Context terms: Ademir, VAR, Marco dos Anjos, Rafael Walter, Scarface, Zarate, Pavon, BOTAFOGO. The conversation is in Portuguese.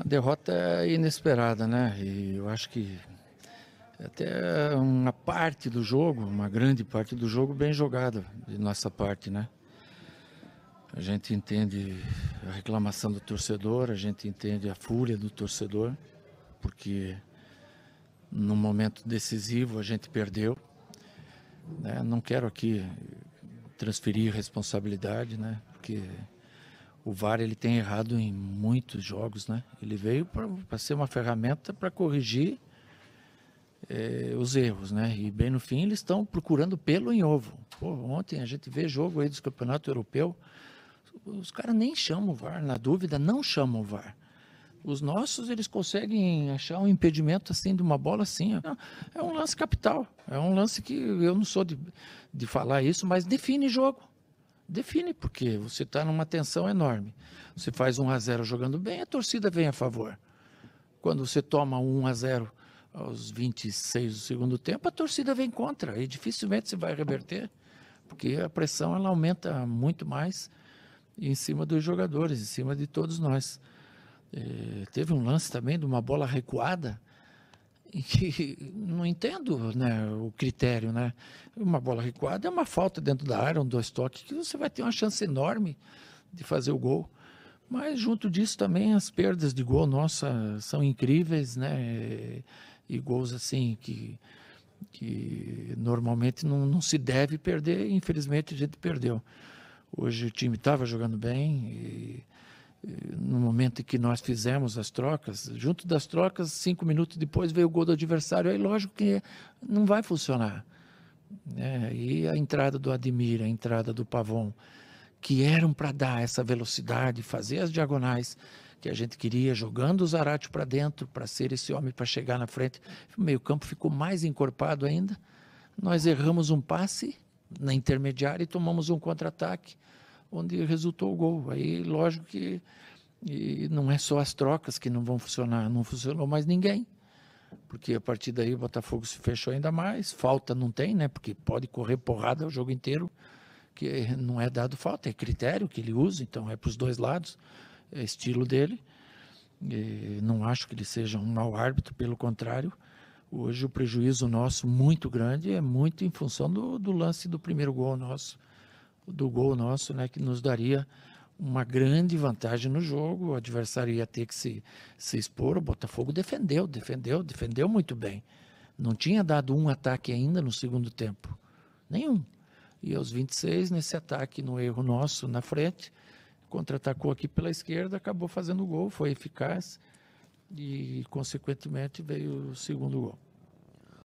A derrota é inesperada, né? E eu acho que até uma parte do jogo, uma grande parte do jogo, bem jogada de nossa parte, né? A gente entende a reclamação do torcedor, a gente entende a fúria do torcedor, porque num momento decisivo a gente perdeu, né? Não quero aqui transferir responsabilidade, né? Porque o VAR ele tem errado em muitos jogos, né? Ele veio para ser uma ferramenta para corrigir os erros, né? E bem no fim eles estão procurando pelo em ovo. Pô, ontem a gente vê jogo aí dos campeonatos europeus, os caras nem chamam o VAR, na dúvida não chamam o VAR. Os nossos eles conseguem achar um impedimento assim de uma bola assim, ó. É um lance capital, é um lance que eu não sou de falar isso, mas define jogo. Define, porque você está numa tensão enorme. Você faz 1-0 jogando bem, a torcida vem a favor. Quando você toma 1-0 aos 26 do segundo tempo, a torcida vem contra e dificilmente você vai reverter, porque a pressão ela aumenta muito mais em cima dos jogadores, em cima de todos nós. Teve um lance também de uma bola recuada, que não entendo, né, o critério, né? Uma bola recuada é uma falta dentro da área, um dois toques, que você vai ter uma chance enorme de fazer o gol. Mas junto disso também as perdas de gol nossa são incríveis, né? E gols assim que normalmente não se deve perder, e infelizmente a gente perdeu. Hoje o time estava jogando bem e no momento em que nós fizemos as trocas, junto das trocas, 5 minutos depois veio o gol do adversário, aí lógico que não vai funcionar, né? E a entrada do Ademir, a entrada do Pavon, que eram para dar essa velocidade, fazer as diagonais que a gente queria, jogando o Zarate para dentro, para ser esse homem, para chegar na frente, o meio campo ficou mais encorpado ainda, nós erramos um passe na intermediária e tomamos um contra-ataque, onde resultou o gol. Aí, lógico que não é só as trocas que não vão funcionar, não funcionou mais ninguém, porque a partir daí o Botafogo se fechou ainda mais, falta não tem, né? Porque pode correr porrada o jogo inteiro, que não é dado falta, é critério que ele usa, então é para os dois lados, é estilo dele, e não acho que ele seja um mau árbitro, pelo contrário, hoje o prejuízo nosso muito grande é muito em função do lance do primeiro gol nosso, né, que nos daria uma grande vantagem no jogo, o adversário ia ter que se expor, o Botafogo defendeu muito bem, não tinha dado um ataque ainda no segundo tempo, nenhum, e aos 26, nesse ataque, no erro nosso, na frente, contra-atacou aqui pela esquerda, acabou fazendo o gol, foi eficaz e, consequentemente, veio o segundo gol.